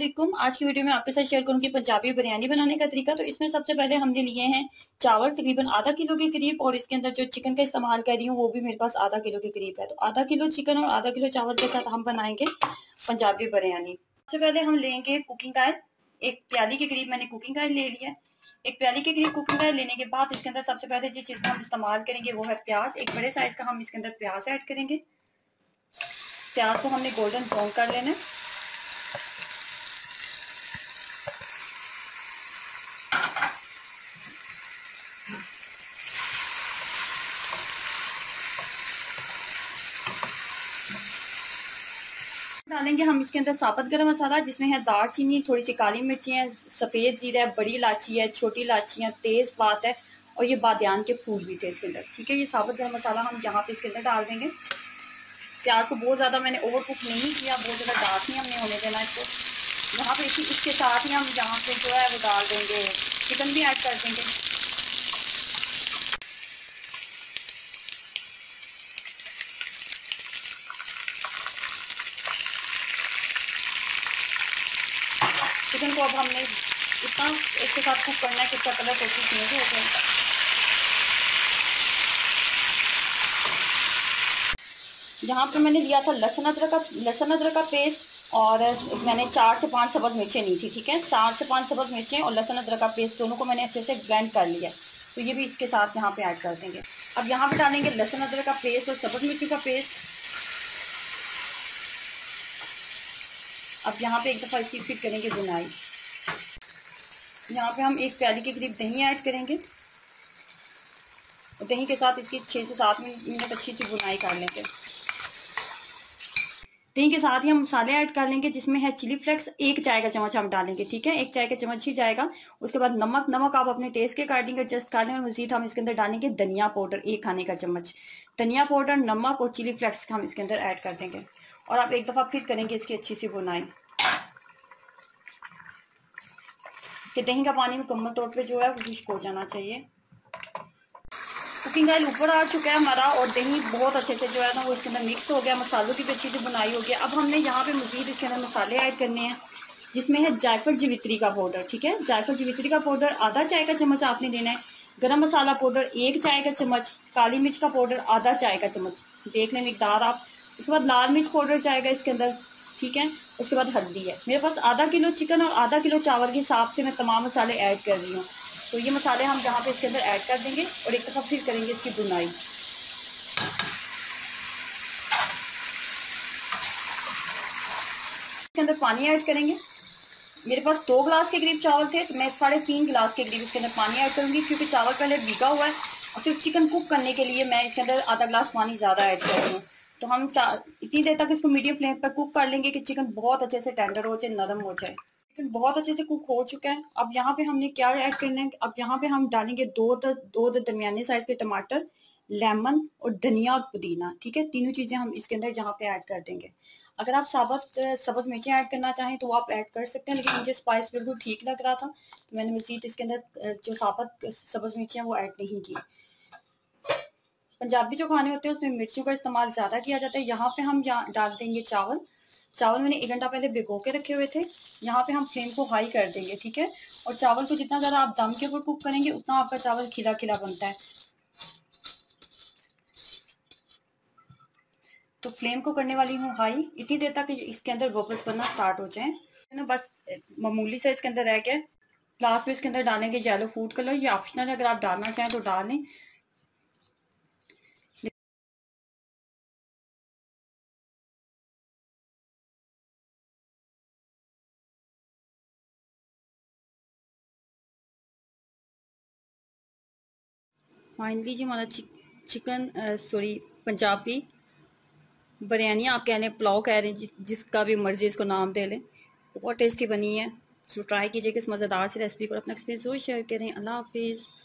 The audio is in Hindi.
वालेकुम। आज की वीडियो में आपके साथ शेयर करूंगी पंजाबी बिरयानी बनाने का तरीका। तो इसमें सबसे पहले हमने लिए हैं चावल तकरीबन आधा किलो के करीब, और इसके अंदर जो चिकन का इस्तेमाल कर रही हूँ वो भी मेरे पास आधा किलो के करीब है। तो आधा किलो चिकन और आधा किलो चावल के साथ हम बनाएंगे पंजाबी बिरयानी। सबसे पहले हम लेंगे कुकिंग ऑयल, एक प्याली के करीब मैंने कुकिंग ऑयल ले लिया। एक प्याली के करीब कुकिंग ऑयल लेने के बाद इसके अंदर सबसे पहले जिस चीज़ का हम इस्तेमाल करेंगे वो है प्याज। एक बड़े साइज का हम इसके अंदर प्याज ऐड करेंगे। प्याज को हमने गोल्डन ब्राउन कर लेना है। डालेंगे हम इसके अंदर साबुत गरम मसाला, जिसमें है दालचीनी, थोड़ी सी काली मिर्ची है, सफ़ेद जीरा है, बड़ी इलायची है, छोटी इलायची है, तेज़ पात है, और ये बादियान के फूल भी थे इसके अंदर। ठीक है, ये साबुत गरम मसाला हम यहाँ पे इसके अंदर डाल देंगे। प्याज को बहुत ज़्यादा मैंने ओवर कुक नहीं किया, बहुत ज़्यादा डार्क नहीं हमने होने देना इसको। यहाँ पर इसके साथ ही हम यहाँ पर जो है वो डाल देंगे चिकन भी ऐड कर देंगे। चिकन को अब हमने इतना इसके साथ कुक करना है कि इसका कलर सोची चेंज हो जाए। यहाँ पे मैंने लिया था लहसुन अदरक का पेस्ट, और मैंने 4 से 5 सब्ज़ मिर्चें ली थी। ठीक है, 4 से 5 सब्ज़ मिर्चें और लहसुन अदरक का पेस्ट दोनों को मैंने अच्छे से ग्राइंड कर लिया, तो ये भी इसके साथ यहाँ पे ऐड कर देंगे। अब यहाँ पे डालेंगे लहसुन अदरक का पेस्ट और सब्ज़ मिर्ची का पेस्ट। अब यहाँ पे एक दफ़ा इसकी फिट करेंगे बुनाई। यहाँ पे हम एक प्याली के करीब दही ऐड करेंगे, और दही के साथ इसकी 6 से 7 मिनट अच्छी सी बुनाई कर लेंगे। दही के साथ ही हम मसाले ऐड कर लेंगे, जिसमें है चिली फ्लेक्स 1 चाय का चम्मच हम डालेंगे। ठीक है, 1 चाय का चम्मच ही जाएगा। उसके बाद नमक आप अपने टेस्ट के अकॉर्डिंग एडजस्ट कर लें, और मज़ीद हम इसके अंदर डालेंगे धनिया पाउडर 1 खाने का चम्मच। धनिया पाउडर, नमक और चिली फ्लेक्स हम इसके अंदर ऐड कर देंगे, और आप एक दफ़ा फिर करेंगे इसकी अच्छी सी बुनाई कि दही का पानी मुकम्मल तौर पे जो है वो खुश्क हो जाना चाहिए। कुकिंग ऑयल ऊपर आ चुका है हमारा, और दही बहुत अच्छे से जो है ना वो इसके अंदर मिक्स हो गया, मसालों की भी अच्छी सी बुनाई हो गई। अब हमने यहाँ पे मज़ीद इसके अंदर मसाले ऐड करने हैं, जिसमें है जायफल जावित्री का पाउडर। ठीक है, जायफल जावित्री का पाउडर आधा चाय का चम्मच आपने लेना है। गरम मसाला पाउडर 1 चाय का चम्मच। काली मिर्च का पाउडर आधा चाय का चम्मच, देख लें मिकदार आप। उसके बाद लाल मिर्च पाउडर जाएगा इसके अंदर। ठीक है, उसके बाद हल्दी है। मेरे पास आधा किलो चिकन और आधा किलो चावल के हिसाब से मैं तमाम मसाले ऐड कर रही हूँ, तो ये मसाले हम यहाँ पे इसके अंदर ऐड कर देंगे, और एक दफ़ा फिर करेंगे इसकी बुनाई। इसके अंदर पानी ऐड करेंगे। मेरे पास 2 गिलास के करीब चावल थे, तो मैं 3.5 गिलास के करीब इसके अंदर पानी ऐड करूँगी, क्योंकि चावल पहले भीगा हुआ है, और सिर्फ चिकन कुक करने के लिए मैं इसके अंदर आधा गिलास पानी ज़्यादा ऐड कर रही हूँ। तो हम इतनी देर तक इसको मीडियम फ्लेम पर कुक कर लेंगे कि चिकन बहुत अच्छे से टेंडर हो जाए, नरम हो जाए। चिकन बहुत अच्छे से कुक हो चुका है। अब यहाँ पे हमने क्या ऐड करना है, अब यहाँ पे हम डालेंगे दो दरमियाने साइज के टमाटर, लेमन और धनिया और पुदीना। ठीक है, तीनों चीज़ें हम इसके अंदर यहाँ पे ऐड कर देंगे। अगर आप साबुत मिर्चें ऐड करना चाहें तो आप ऐड कर सकते हैं, लेकिन मुझे स्पाइस बिल्कुल ठीक लग रहा था, तो मैंने मज़ीद इसके अंदर जो साबुत मिर्चें वो ऐड नहीं की। पंजाबी जो खाने होते हैं उसमें मिर्चों का इस्तेमाल ज़्यादा किया जाता है। यहाँ पे हम डाल देंगे चावल मैंने 1 घंटा पहले भिगो के रखे हुए थे। यहाँ पे हम फ्लेम को हाई कर देंगे। ठीक है, और चावल को जितना ज़्यादा आप दम के ऊपर कुक करेंगे उतना आपका चावल खिला खिला बनता है। तो फ्लेम को करने वाली हूँ हाई, इतनी देर तक इसके अंदर बबल्स बनना स्टार्ट हो जाए ना, बस मामूली सा इसके अंदर रह गया। लास्ट में इसके अंदर डालेंगे येलो फूड कलर, ये ऑप्शनल है, अगर आप डालना चाहें तो डाल लें। फाइनली जी हमारा चिकन सॉरी पंजाबी बिरयानी, आप कह लें पुलाव कह रहे हैं, जिसका भी मर्ज़ी इसको नाम दे लें, बहुत टेस्टी बनी है। तो ट्राई कीजिए कि इस मज़ेदार सी रेसिपी को अपना एक्सपीरियंस ज़रूर शेयर करें। अल्लाह हाफिज़।